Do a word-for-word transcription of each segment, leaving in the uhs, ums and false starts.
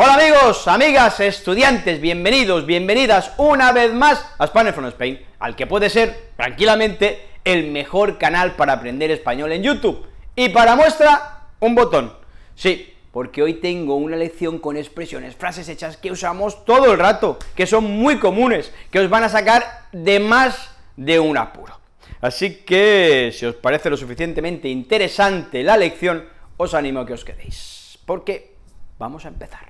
Hola amigos, amigas, estudiantes, bienvenidos, bienvenidas una vez más a Spanish from Spain, al que puede ser, tranquilamente, el mejor canal para aprender español en YouTube. Y para muestra, un botón. Sí, porque hoy tengo una lección con expresiones, frases hechas que usamos todo el rato, que son muy comunes, que os van a sacar de más de un apuro. Así que, si os parece lo suficientemente interesante la lección, os animo a que os quedéis, porque vamos a empezar.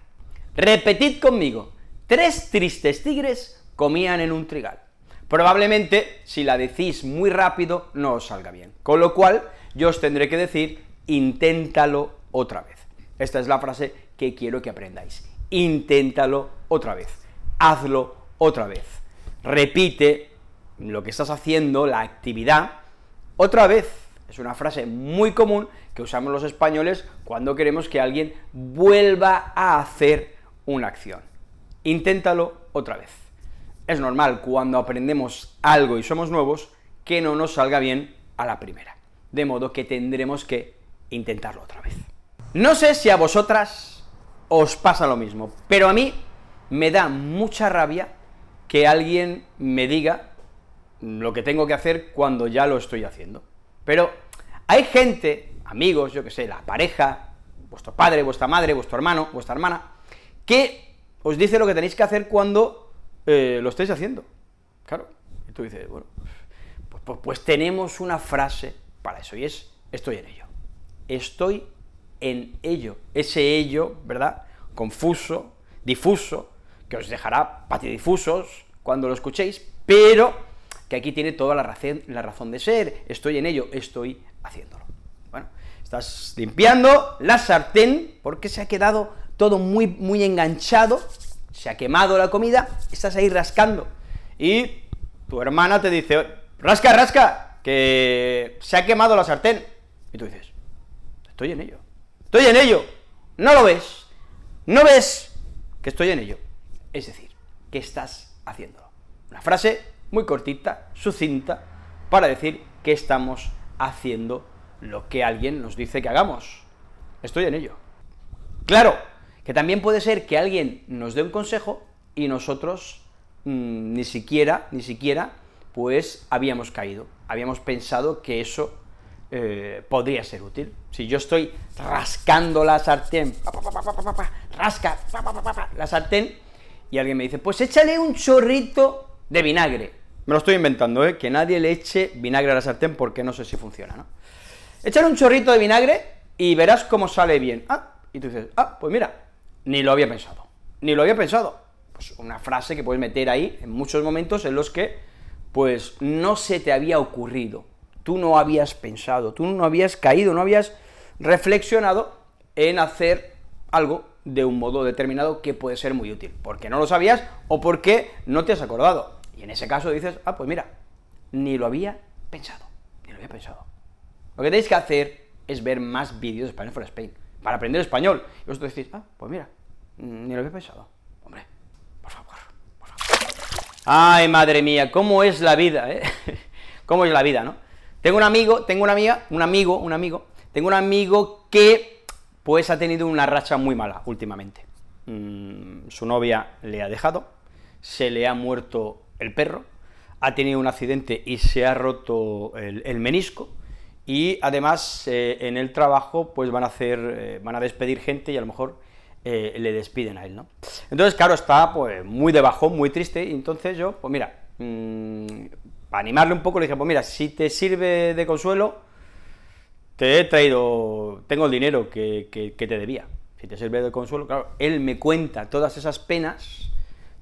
Repetid conmigo, tres tristes tigres comían en un trigal. Probablemente, si la decís muy rápido, no os salga bien, con lo cual yo os tendré que decir, inténtalo otra vez. Esta es la frase que quiero que aprendáis, inténtalo otra vez, hazlo otra vez, repite lo que estás haciendo, la actividad, otra vez. Es una frase muy común que usamos los españoles cuando queremos que alguien vuelva a hacer una acción. Inténtalo otra vez. Es normal cuando aprendemos algo y somos nuevos que no nos salga bien a la primera, de modo que tendremos que intentarlo otra vez. No sé si a vosotras os pasa lo mismo, pero a mí me da mucha rabia que alguien me diga lo que tengo que hacer cuando ya lo estoy haciendo. Pero hay gente, amigos, yo que sé, la pareja, vuestro padre, vuestra madre, vuestro hermano, vuestra hermana, que os dice lo que tenéis que hacer cuando eh, lo estáis haciendo. Claro, y tú dices, bueno, pues, pues, pues tenemos una frase para eso, y es, estoy en ello. Estoy en ello. Ese ello, ¿verdad?, confuso, difuso, que os dejará patidifusos cuando lo escuchéis, pero que aquí tiene toda la razón, la razón de ser, estoy en ello, estoy haciéndolo. Bueno, estás limpiando la sartén porque se ha quedado todo muy, muy enganchado, se ha quemado la comida, estás ahí rascando, y tu hermana te dice, rasca, rasca, que se ha quemado la sartén, y tú dices, estoy en ello, estoy en ello, no lo ves, no ves que estoy en ello, es decir, que estás haciéndolo. Una frase muy cortita, sucinta, para decir que estamos haciendo lo que alguien nos dice que hagamos. Estoy en ello. Claro, que también puede ser que alguien nos dé un consejo y nosotros mmm, ni siquiera, ni siquiera, pues habíamos caído, habíamos pensado que eso eh, podría ser útil. Si yo estoy rascando la sartén, pa, pa, pa, pa, pa, pa, rasca pa, pa, pa, pa, la sartén, y alguien me dice, pues échale un chorrito de vinagre. Me lo estoy inventando, ¿eh? Que nadie le eche vinagre a la sartén porque no sé si funciona, ¿no? Echar un chorrito de vinagre y verás cómo sale bien. Ah, y tú dices, ah, pues mira, ni lo había pensado, ni lo había pensado. Pues una frase que puedes meter ahí en muchos momentos en los que, pues, no se te había ocurrido, tú no habías pensado, tú no habías caído, no habías reflexionado en hacer algo de un modo determinado que puede ser muy útil, porque no lo sabías o porque no te has acordado. Y en ese caso dices, ah, pues mira, ni lo había pensado, ni lo había pensado. Lo que tenéis que hacer es ver más vídeos de Spanish from Spain, para aprender español. Y vosotros decís, ah, pues mira, ni lo había pensado. Hombre, por favor, por favor. Ay, madre mía, cómo es la vida, ¿eh? Cómo es la vida, ¿no? Tengo un amigo, tengo una amiga, un amigo, un amigo, tengo un amigo que, pues, ha tenido una racha muy mala últimamente. Mm, su novia le ha dejado, se le ha muerto el perro, ha tenido un accidente y se ha roto el, el menisco, y además eh, en el trabajo pues van a hacer, eh, van a despedir gente y a lo mejor eh, le despiden a él, ¿no? Entonces, claro, está pues muy de bajón, muy triste, y entonces yo, pues mira, mmm, para animarle un poco le dije, pues mira, si te sirve de consuelo, te he traído, tengo el dinero que, que, que te debía, si te sirve de consuelo. Claro, él me cuenta todas esas penas,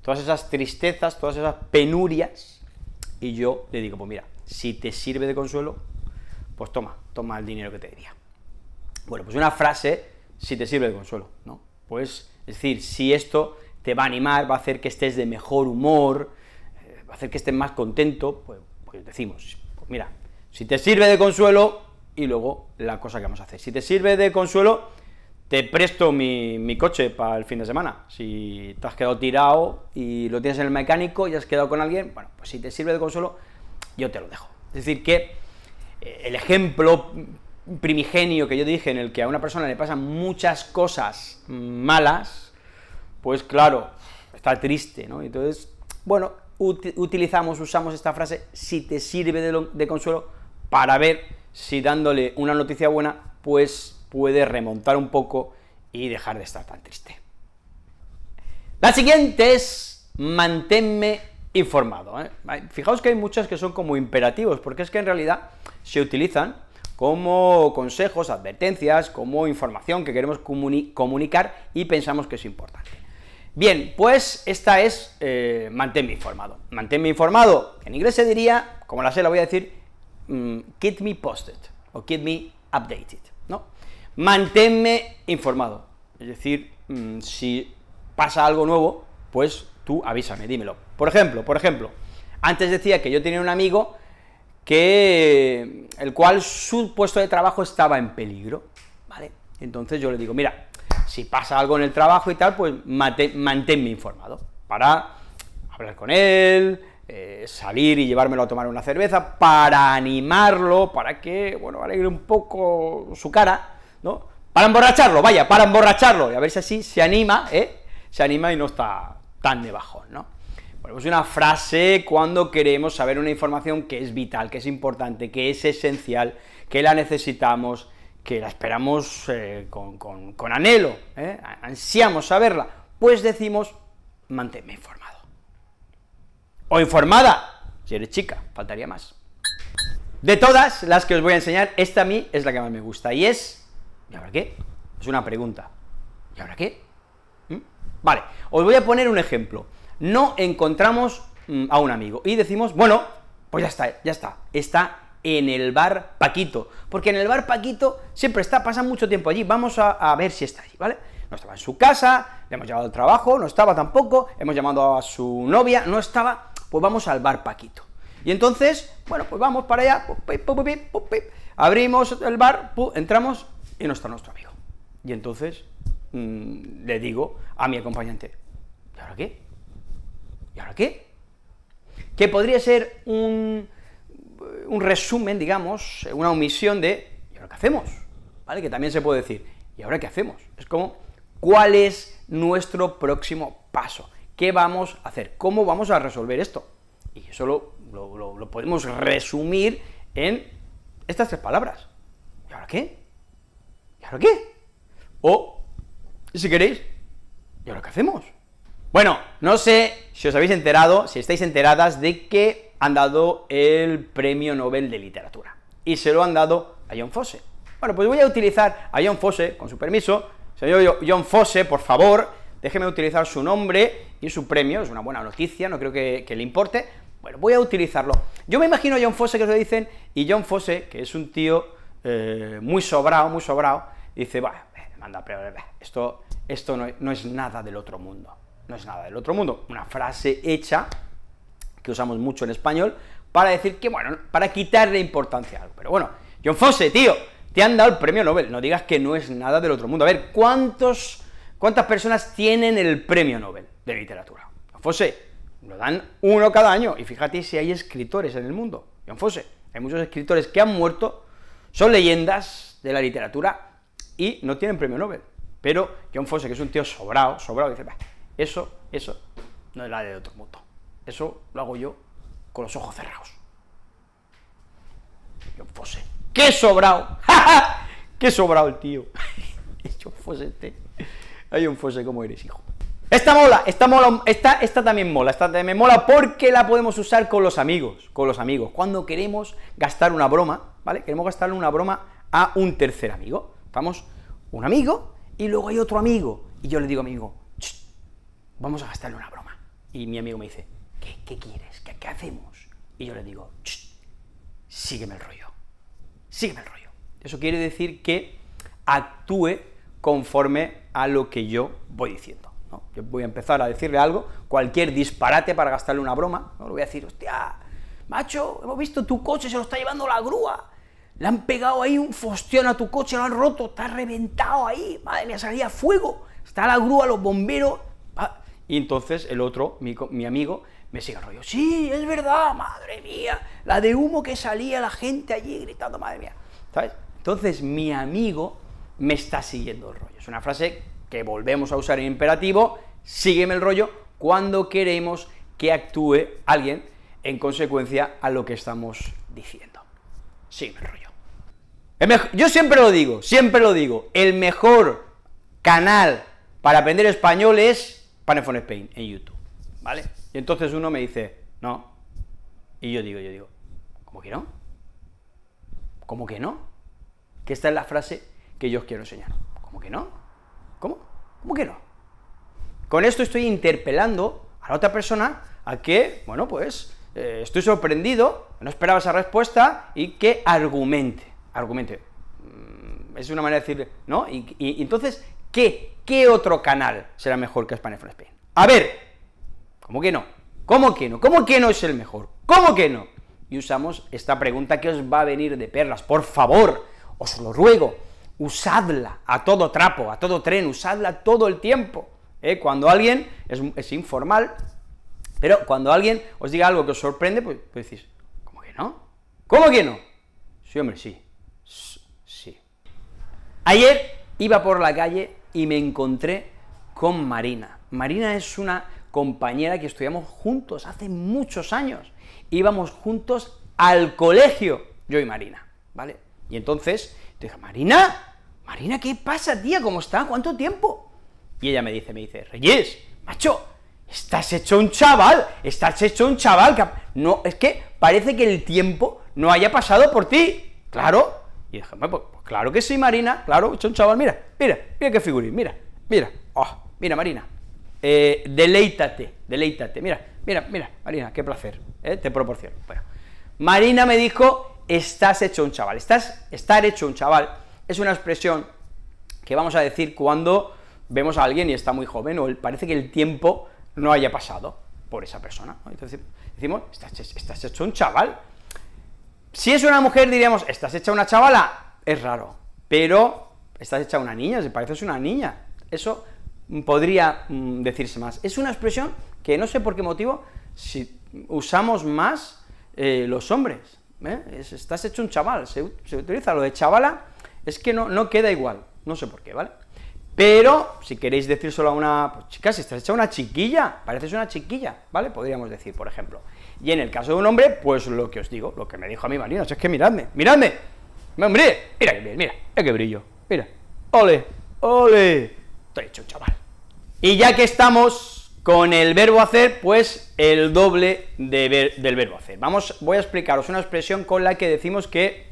todas esas tristezas, todas esas penurias, y yo le digo, pues mira, si te sirve de consuelo, pues toma, toma el dinero que te debía. Bueno, pues una frase, si te sirve de consuelo, ¿no? Pues, es decir, si esto te va a animar, va a hacer que estés de mejor humor, eh, va a hacer que estés más contento, pues, pues decimos, pues mira, si te sirve de consuelo, y luego la cosa que vamos a hacer. Si te sirve de consuelo, te presto mi, mi coche para el fin de semana. Si te has quedado tirado y lo tienes en el mecánico y has quedado con alguien, bueno, pues si te sirve de consuelo, yo te lo dejo. Es decir, que el ejemplo primigenio que yo dije, en el que a una persona le pasan muchas cosas malas, pues claro, está triste, ¿no? Entonces, bueno, ut utilizamos, usamos esta frase, si te sirve de, de consuelo, para ver si dándole una noticia buena, pues puede remontar un poco y dejar de estar tan triste. La siguiente es manténme informado, ¿eh? Fijaos que hay muchas que son como imperativos, porque es que en realidad se utilizan como consejos, advertencias, como información que queremos comuni comunicar y pensamos que es importante. Bien, pues esta es eh, manténme informado. Manténme informado, en inglés se diría, como la sé, la voy a decir, mmm, keep me posted, o keep me updated, ¿no? Manténme informado, es decir, mmm, si pasa algo nuevo, pues tú avísame, dímelo. Por ejemplo, por ejemplo, antes decía que yo tenía un amigo que, el cual su puesto de trabajo estaba en peligro, ¿vale? Entonces yo le digo, mira, si pasa algo en el trabajo y tal, pues mate, manténme informado, para hablar con él, eh, salir y llevármelo a tomar una cerveza, para animarlo, para que, bueno, alegre un poco su cara, ¿no? Para emborracharlo, vaya, para emborracharlo, y a ver si así se anima, ¿eh? Se anima y no está tan de bajón, ¿no? Bueno, pues una frase cuando queremos saber una información que es vital, que es importante, que es esencial, que la necesitamos, que la esperamos eh, con, con, con anhelo, ¿eh? Ansiamos saberla, pues decimos, manténme informado. O informada, si eres chica, faltaría más. De todas las que os voy a enseñar, esta a mí es la que más me gusta, y es, ¿y ahora qué? Es una pregunta, ¿y ahora qué? ¿Mm? Vale, os voy a poner un ejemplo. No encontramos mmm, a un amigo y decimos, bueno, pues ya está, ya está, está en el bar Paquito, porque en el bar Paquito siempre está, pasa mucho tiempo allí, vamos a, a ver si está allí, ¿vale? No estaba en su casa, le hemos llamado al trabajo, no estaba tampoco, hemos llamado a su novia, no estaba, pues vamos al bar Paquito. Y entonces, bueno, pues vamos para allá, pip, pip, pip, pip, pip, abrimos el bar, pip, entramos y no está nuestro amigo. Y entonces mmm, le digo a mi acompañante, ¿y ahora qué? ¿Y ahora qué? Que podría ser un, un resumen, digamos, una omisión de, ¿y ahora qué hacemos? ¿Vale? Que también se puede decir, ¿y ahora qué hacemos? Es como, ¿cuál es nuestro próximo paso? ¿Qué vamos a hacer? ¿Cómo vamos a resolver esto? Y eso lo, lo, lo, lo podemos resumir en estas tres palabras. ¿Y ahora qué? ¿Y ahora qué? O, si queréis, ¿y ahora qué hacemos? Bueno, no sé si os habéis enterado, si estáis enteradas de que han dado el premio Nobel de Literatura, y se lo han dado a Jon Fosse. Bueno, pues voy a utilizar a Jon Fosse, con su permiso, señor Jon Fosse, por favor, déjeme utilizar su nombre y su premio, es una buena noticia, no creo que, que le importe, bueno, voy a utilizarlo. Yo me imagino a Jon Fosse que os lo dicen, y Jon Fosse, que es un tío eh, muy sobrado, muy sobrado, dice, bueno, manda, esto, esto no, no es nada del otro mundo. No es nada del otro mundo, una frase hecha, que usamos mucho en español, para decir que, bueno, para quitarle importancia a algo, pero bueno, Jon Fosse, tío, te han dado el premio Nobel, no digas que no es nada del otro mundo. A ver, ¿cuántos, cuántas personas tienen el premio Nobel de literatura? Jon Fosse, lo dan uno cada año, y fíjate si hay escritores en el mundo, Jon Fosse, hay muchos escritores que han muerto, son leyendas de la literatura, y no tienen premio Nobel, pero Jon Fosse, que es un tío sobrado, sobrado, dice, bah, Eso, eso, no es la de otro mundo. Eso lo hago yo con los ojos cerrados. Jon Fosse. ¡Qué sobrado! ¡Ja, ja! ¡Qué sobrado el tío! Jon Fosse, este. Ay, Jon Fosse, ¿cómo eres, hijo? Esta mola, esta mola, esta, esta también mola, esta también mola porque la podemos usar con los amigos, con los amigos. Cuando queremos gastar una broma, ¿vale? Queremos gastarle una broma a un tercer amigo. Estamos un amigo y luego hay otro amigo. Y yo le digo, amigo, vamos a gastarle una broma. Y mi amigo me dice, ¿qué, qué quieres? ¿Qué, ¿Qué hacemos? Y yo le digo, sígueme el rollo, sígueme el rollo. Eso quiere decir que actúe conforme a lo que yo voy diciendo, ¿no? Yo voy a empezar a decirle algo, cualquier disparate para gastarle una broma, ¿no? Le voy a decir, hostia, macho, hemos visto tu coche, se lo está llevando la grúa, le han pegado ahí un fostión a tu coche, lo han roto, está reventado ahí, madre mía, salía fuego, está la grúa, los bomberos. Y entonces el otro, mi, mi amigo, me sigue el rollo, sí, es verdad, madre mía, la de humo que salía, la gente allí gritando, madre mía, ¿sabes? Entonces mi amigo me está siguiendo el rollo, es una frase que volvemos a usar en imperativo, sígueme el rollo cuando queremos que actúe alguien en consecuencia a lo que estamos diciendo. Sígueme el rollo. El mejor, yo siempre lo digo, siempre lo digo, el mejor canal para aprender español es Spanish from Spain en YouTube, ¿vale? Y entonces uno me dice, no, y yo digo, yo digo, ¿cómo que no? ¿Cómo que no? Que esta es la frase que yo os quiero enseñar. ¿Cómo que no? ¿Cómo? ¿Cómo que no? Con esto estoy interpelando a la otra persona a que, bueno, pues, eh, estoy sorprendido, no esperaba esa respuesta, y que argumente, argumente. Mm, es una manera de decirle, ¿no? Y, y, y entonces, ¿qué? ¿Qué otro canal será mejor que Spanish from Spain? A ver, ¿cómo que no? ¿Cómo que no? ¿Cómo que no es el mejor? ¿Cómo que no? Y usamos esta pregunta que os va a venir de perlas, por favor, os lo ruego, usadla a todo trapo, a todo tren, usadla todo el tiempo, ¿eh? Cuando alguien, es, es informal, pero cuando alguien os diga algo que os sorprende, pues, pues decís, ¿cómo que no? ¿Cómo que no? Sí, hombre, sí, sí. Ayer iba por la calle y me encontré con Marina. Marina es una compañera que estudiamos juntos hace muchos años, íbamos juntos al colegio, yo y Marina, ¿vale? Y entonces, te dije, Marina, Marina, ¿qué pasa, tía? ¿Cómo está? ¿Cuánto tiempo? Y ella me dice, me dice, Reyes, macho, estás hecho un chaval, estás hecho un chaval, que no, es que parece que el tiempo no haya pasado por ti, claro. Y dije, pues, pues claro que sí, Marina, claro, hecho un chaval, mira, mira, mira qué figurín, mira, mira, oh, mira, Marina, eh, deleítate, deleítate, mira, mira, mira, Marina, qué placer, eh, te proporciono. Bueno, Marina me dijo, estás hecho un chaval. Estás, estar hecho un chaval es una expresión que vamos a decir cuando vemos a alguien y está muy joven, o parece que el tiempo no haya pasado por esa persona, ¿no? Entonces decimos, estás, estás hecho un chaval. Si es una mujer diríamos, estás hecha una chavala, es raro, pero estás hecha una niña, si pareces una niña, eso podría mm, decirse más. Es una expresión que no sé por qué motivo si usamos más eh, los hombres, ¿eh? Es, estás hecho un chaval, se, se utiliza lo de chavala, es que no, no queda igual, no sé por qué, ¿vale? Pero, si queréis decir solo a una, pues chica, si estás hecha una chiquilla, pareces una chiquilla, ¿vale? Podríamos decir, por ejemplo. Y en el caso de un hombre, pues lo que os digo, lo que me dijo a mi marido, es que miradme, miradme, hombre, mira que bien, mira, mira que brillo, mira, ole, ole, estoy hecho un chaval. Y ya que estamos con el verbo hacer, pues el doble de ver, del verbo hacer. Vamos, voy a explicaros una expresión con la que decimos que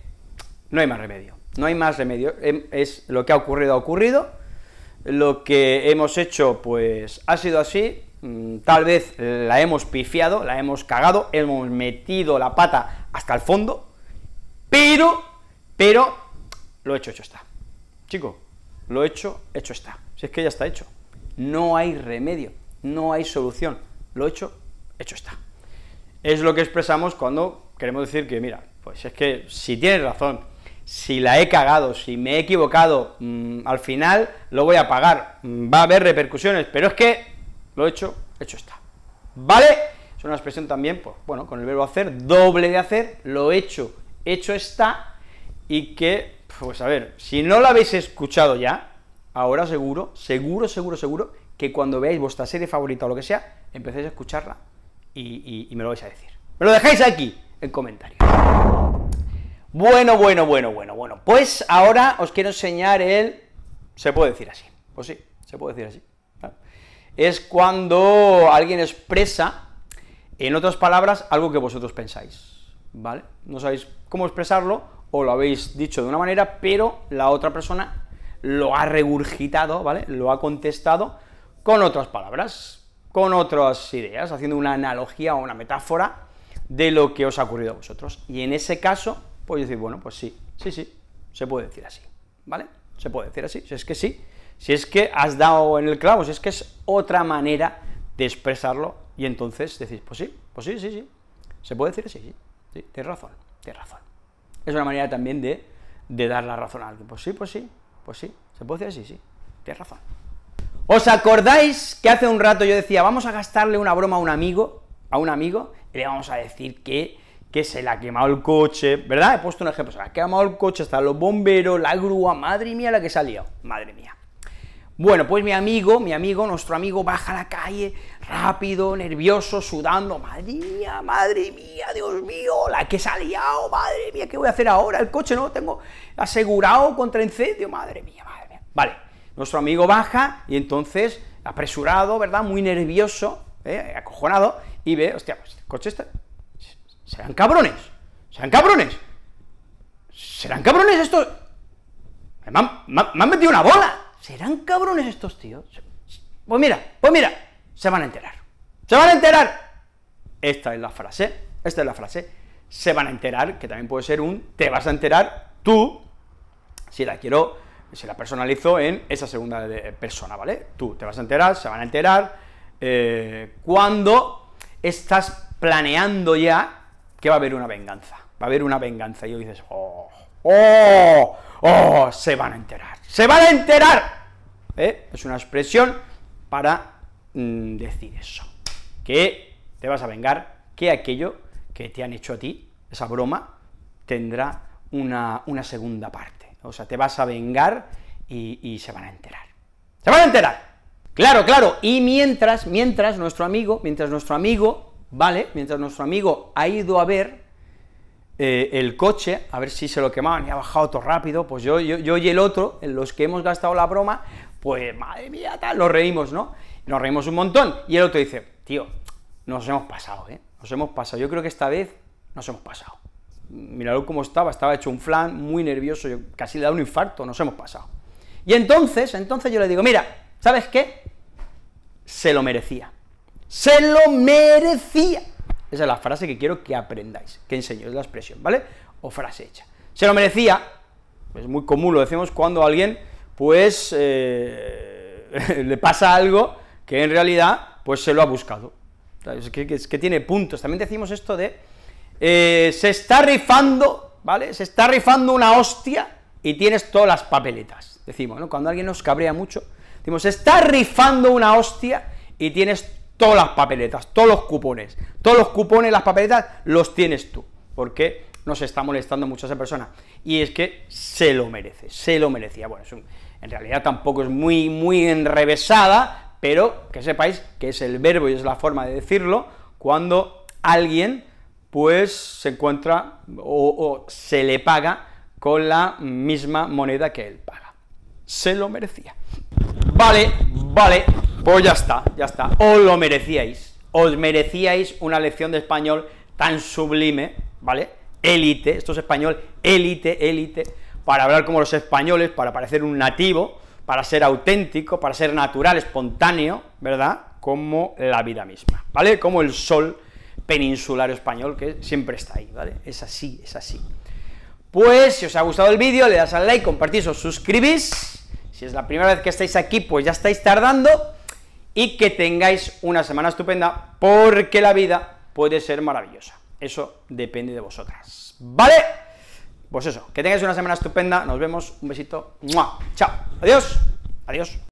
no hay más remedio, no hay más remedio, es lo que ha ocurrido, ha ocurrido, lo que hemos hecho, pues ha sido así, tal vez la hemos pifiado, la hemos cagado, hemos metido la pata hasta el fondo, pero, pero, lo hecho, hecho está. Chico, lo hecho, hecho está, si es que ya está hecho, no hay remedio. No hay solución, lo hecho, hecho está. Es lo que expresamos cuando queremos decir que, mira, pues es que si tienes razón, si la he cagado, si me he equivocado, mmm, al final lo voy a pagar, va a haber repercusiones, pero es que lo hecho, hecho está, ¿vale? Es una expresión también, pues bueno, con el verbo hacer, doble de hacer, lo hecho, hecho está, y que, pues a ver, si no lo habéis escuchado ya, ahora seguro, seguro, seguro, seguro, que cuando veáis vuestra serie favorita o lo que sea, empecéis a escucharla y, y, y me lo vais a decir. Me lo dejáis aquí, en comentarios. Bueno, bueno, bueno, bueno, bueno, pues ahora os quiero enseñar el... se puede decir así, pues sí, se puede decir así, ¿vale? Es cuando alguien expresa, en otras palabras, algo que vosotros pensáis, ¿vale? No sabéis cómo expresarlo, o lo habéis dicho de una manera, pero la otra persona lo ha regurgitado, ¿vale? Lo ha contestado con otras palabras, con otras ideas, haciendo una analogía o una metáfora de lo que os ha ocurrido a vosotros. Y en ese caso, pues decir, bueno, pues sí, sí, sí, se puede decir así, ¿vale? Se puede decir así, si es que sí, si es que has dado en el clavo, si es que es otra manera de expresarlo, y entonces decís, pues sí, pues sí, sí, sí, se puede decir así, sí, sí, tienes razón, tienes razón. Es una manera también de, de dar la razón a alguien, pues sí, pues sí, pues sí, se puede decir así, sí, tienes razón. ¿Os acordáis que hace un rato yo decía, vamos a gastarle una broma a un amigo, a un amigo, y le vamos a decir que, que se le ha quemado el coche, ¿verdad? He puesto un ejemplo, se le ha quemado el coche, están los bomberos, la grúa, madre mía la que se ha liado, madre mía. Bueno, pues mi amigo, mi amigo, nuestro amigo baja a la calle, rápido, nervioso, sudando, madre mía, madre mía, Dios mío, la que se ha liado, madre mía, ¿qué voy a hacer ahora? El coche no lo tengo asegurado contra incendio, madre mía, madre mía. Vale, nuestro amigo baja y entonces, apresurado, ¿verdad?, muy nervioso, ¿eh?, acojonado, y ve, hostia, pues el coche está... ¿Serán cabrones? ¿Serán cabrones? ¿Serán cabrones estos? Me han, me han, me han metido una bola. ¿Serán cabrones estos tíos? Pues mira, pues mira, se van a enterar, se van a enterar, esta es la frase, esta es la frase, se van a enterar, que también puede ser un te vas a enterar tú, si la quiero, si la personalizo en esa segunda persona, ¿vale? Tú te vas a enterar, se van a enterar, eh, cuando estás planeando ya que va a haber una venganza, va a haber una venganza, y hoy dices, oh, oh, ¡oh! Se van a enterar, ¡se van a enterar! ¿Eh? Es una expresión para mm, decir eso, que te vas a vengar, que aquello que te han hecho a ti, esa broma, tendrá una, una segunda parte, o sea, te vas a vengar y, y se van a enterar, ¡se van a enterar! Claro, claro, y mientras, mientras nuestro amigo, mientras nuestro amigo, ¿vale?, mientras nuestro amigo ha ido a ver Eh, el coche, a ver si se lo quemaban y ha bajado todo rápido, pues yo, yo, yo y el otro, en los que hemos gastado la broma, pues madre mía, tal, nos reímos, ¿no? Nos reímos un montón, y el otro dice, tío, nos hemos pasado, ¿eh? Nos hemos pasado, yo creo que esta vez nos hemos pasado. Míralo cómo estaba, estaba hecho un flan, muy nervioso, yo casi le da un infarto, nos hemos pasado. Y entonces, entonces yo le digo, mira, ¿sabes qué? Se lo merecía, se lo merecía. Esa es la frase que quiero que aprendáis, que enseño, es la expresión, ¿vale?, o frase hecha. Se lo merecía, es muy común, lo decimos cuando a alguien, pues, eh, le pasa algo que en realidad, pues, se lo ha buscado. Es que, es que tiene puntos, también decimos esto de, eh, se está rifando, ¿vale?, se está rifando una hostia y tienes todas las papeletas, decimos, ¿no?, cuando alguien nos cabrea mucho, decimos, se está rifando una hostia y tienes todas las papeletas, todos los cupones, todos los cupones, las papeletas, los tienes tú, porque nos está molestando mucho a esa persona, y es que se lo merece, se lo merecía. Bueno, es un, en realidad tampoco es muy, muy enrevesada, pero que sepáis que es el verbo y es la forma de decirlo cuando alguien, pues, se encuentra o, o se le paga con la misma moneda que él paga. Se lo merecía. Vale, vale, pues ya está, ya está, os lo merecíais, os merecíais una lección de español tan sublime, ¿vale?, élite, esto es español, élite, élite, para hablar como los españoles, para parecer un nativo, para ser auténtico, para ser natural, espontáneo, ¿verdad?, como la vida misma, ¿vale?, como el sol peninsular español que siempre está ahí, ¿vale?, es así, es así. Pues, si os ha gustado el vídeo, le das al like, compartís, os suscribís, si es la primera vez que estáis aquí, pues ya estáis tardando, y que tengáis una semana estupenda, porque la vida puede ser maravillosa, eso depende de vosotras, ¿vale? Pues eso, que tengáis una semana estupenda, nos vemos, un besito, ¡mua! Chao, adiós, adiós.